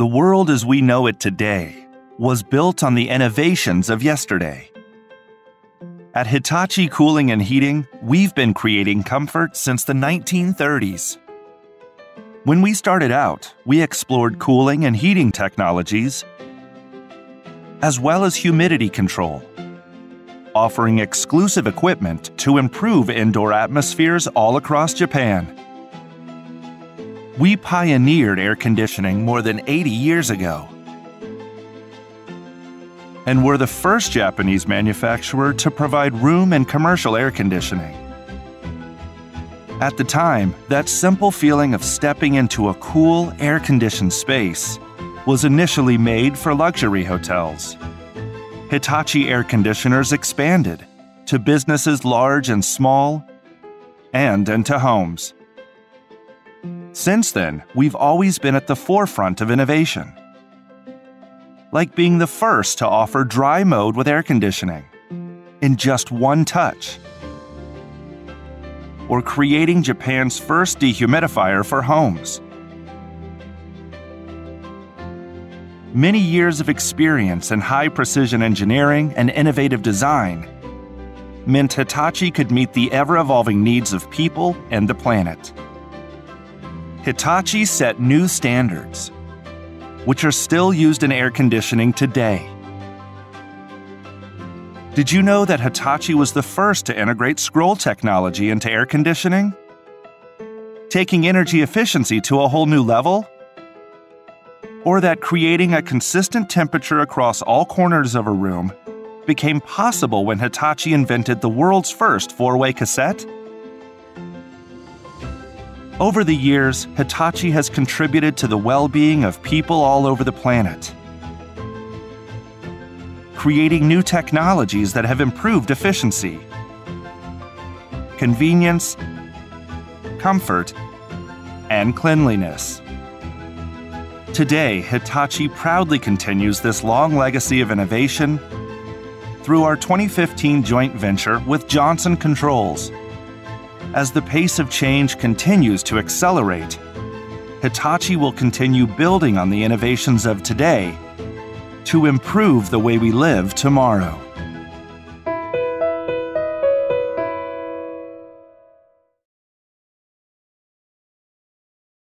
The world as we know it today was built on the innovations of yesterday. At Hitachi Cooling and Heating, we've been creating comfort since the 1930s. When we started out, we explored cooling and heating technologies, as well as humidity control, offering exclusive equipment to improve indoor atmospheres all across Japan. We pioneered air conditioning more than 80 years ago, and we're the first Japanese manufacturer to provide room and commercial air conditioning. At the time, that simple feeling of stepping into a cool, air-conditioned space was initially made for luxury hotels. Hitachi air conditioners expanded to businesses large and small, and into homes. Since then, we've always been at the forefront of innovation, like being the first to offer dry mode with air conditioning in just one touch, or creating Japan's first dehumidifier for homes. Many years of experience in high-precision engineering and innovative design meant Hitachi could meet the ever-evolving needs of people and the planet. Hitachi set new standards, which are still used in air conditioning today. Did you know that Hitachi was the first to integrate scroll technology into air conditioning, taking energy efficiency to a whole new level? Or that creating a consistent temperature across all corners of a room became possible when Hitachi invented the world's first four-way cassette? Over the years, Hitachi has contributed to the well-being of people all over the planet, creating new technologies that have improved efficiency, convenience, comfort, and cleanliness. Today, Hitachi proudly continues this long legacy of innovation through our 2015 joint venture with Johnson Controls. As the pace of change continues to accelerate, Hitachi will continue building on the innovations of today to improve the way we live tomorrow.